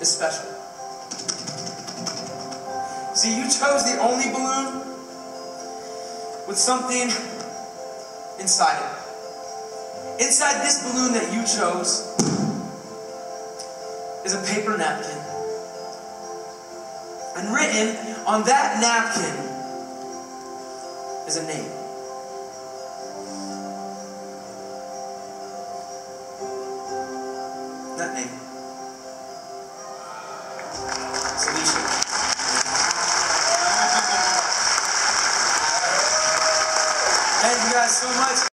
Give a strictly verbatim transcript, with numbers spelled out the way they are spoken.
is special. See, you chose the only balloon with something inside it. Inside this balloon that you chose is a paper napkin. And written on that napkin is a name. That name. Solution. Thank you guys so much.